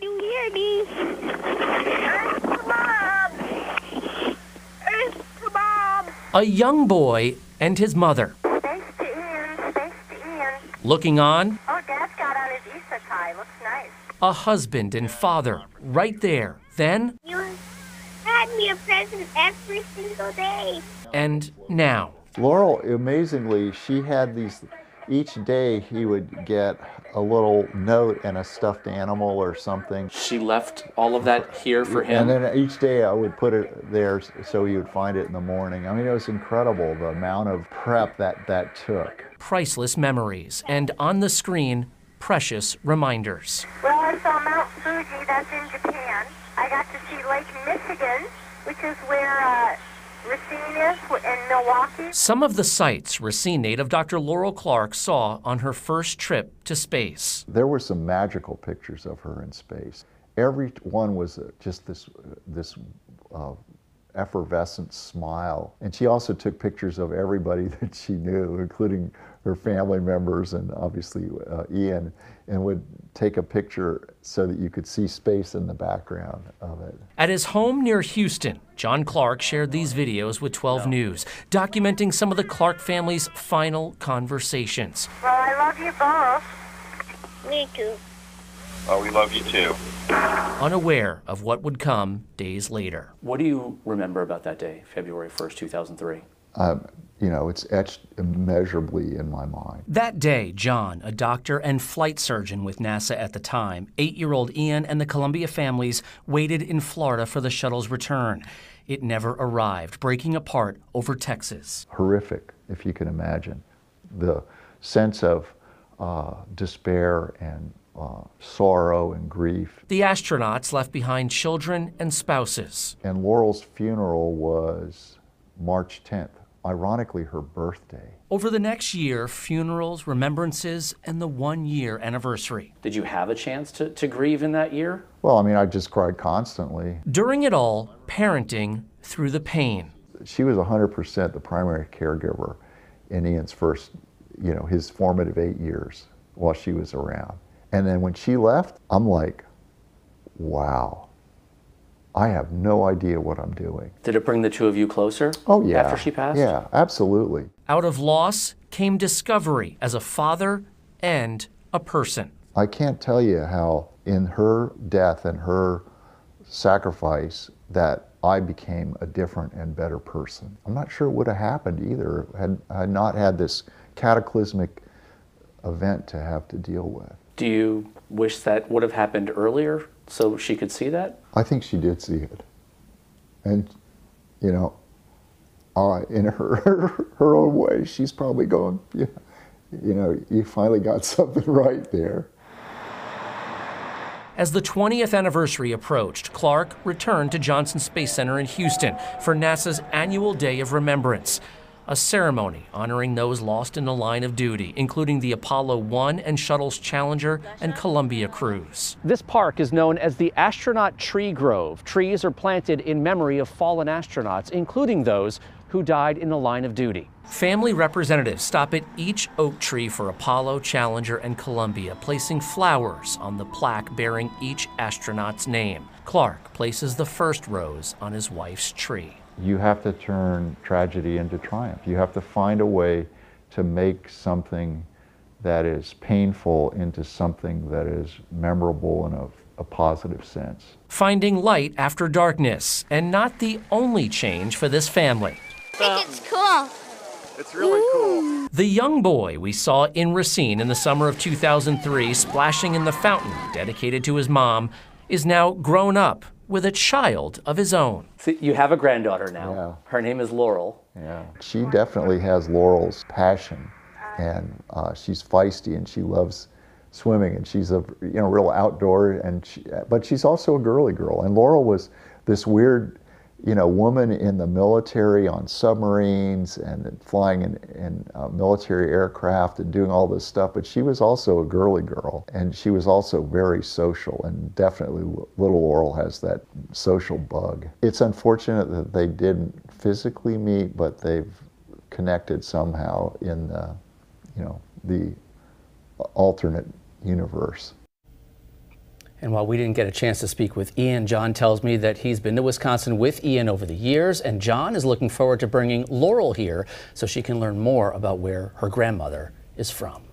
Can you hear me? Earth to Mom! Earth to Mom! A young boy and his mother. Space to Ian, space to Ian. Looking on. Oh, Dad's got on his isekai. Looks nice. A husband and father right there. Then. You had me a present every single day. And now. Laurel, amazingly, she had these. Each day he would get a little note and a stuffed animal or something. She left all of that here for him? And then each day I would put it there so he would find it in the morning. I mean, it was incredible the amount of prep that took. Priceless memories, and on the screen, precious reminders. Well, I saw Mount Fuji, that's in Japan. I got to see Lake Michigan, which is where Racine is in Milwaukee. Some of the sights Racine native Dr. Laurel Clark saw on her first trip to space. There were some magical pictures of her in space. Every one was just this effervescent smile. And she also took pictures of everybody that she knew, including her family members and obviously Ian, and would take a picture so that you could see space in the background of it. At his home near Houston, Jon Clark shared these videos with 12 News, documenting some of the Clark family's final conversations. Well, I love you both. Me too. Oh, we love you too. Unaware of what would come days later. What do you remember about that day, February 1st, 2003? You know, it's etched immeasurably in my mind. That day, John, a doctor and flight surgeon with NASA at the time, 8-year-old Ian and the Columbia families waited in Florida for the shuttle's return. It never arrived, breaking apart over Texas. Horrific, if you can imagine. The sense of despair and sorrow and grief. The astronauts left behind children and spouses. And Laurel's funeral was March 10th. Ironically, her birthday. Over the next year, funerals, remembrances, and the one-year anniversary. Did you have a chance to grieve in that year? Well, I mean, I just cried constantly. During it all, parenting through the pain. She was 100% the primary caregiver in Ian's first, you know, his formative 8 years while she was around. And then when she left, I'm like, wow. I have no idea what I'm doing. Did it bring the two of you closer? Oh, yeah. After she passed? Yeah, absolutely. Out of loss came discovery as a father and a person. I can't tell you how in her death and her sacrifice that I became a different and better person. I'm not sure it would have happened either had I not had this cataclysmic event to have to deal with. Do you wish that would have happened earlier? So she could see that? I think she did see it. And, you know, in her own way, she's probably going, yeah, you know, you finally got something right there. As the 20th anniversary approached, Clark returned to Johnson Space Center in Houston for NASA's annual Day of Remembrance, a ceremony honoring those lost in the line of duty, including the Apollo 1 and shuttle's Challenger and Columbia crews. This park is known as the Astronaut Tree Grove. Trees are planted in memory of fallen astronauts, including those who died in the line of duty. Family representatives stop at each oak tree for Apollo, Challenger, and Columbia, placing flowers on the plaque bearing each astronaut's name. Clark places the first rose on his wife's tree. You have to turn tragedy into triumph. You have to find a way to make something that is painful into something that is memorable in a positive sense. Finding light after darkness, and not the only change for this family. I think it's cool. It's really cool. The young boy we saw in Racine in the summer of 2003, splashing in the fountain dedicated to his mom, is now grown up with a child of his own. So you have a granddaughter now. Yeah. Her name is Laurel. Yeah. She definitely has Laurel's passion, and she's feisty, and she loves swimming, and she's a real outdoor, and but she's also a girly girl. And Laurel was this weird, woman in the military on submarines and flying in military aircraft and doing all this stuff, but she was also a girly girl, and she was also very social, and definitely little Laurel has that social bug. It's unfortunate that they didn't physically meet, but they've connected somehow in the, the alternate universe. And while we didn't get a chance to speak with Ian, John tells me that he's been to Wisconsin with Ian over the years, and John is looking forward to bringing Laurel here so she can learn more about where her grandmother is from.